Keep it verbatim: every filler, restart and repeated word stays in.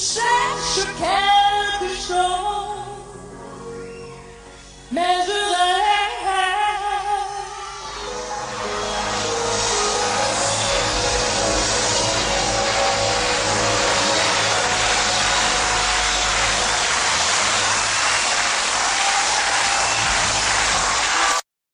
cherche quelque chose.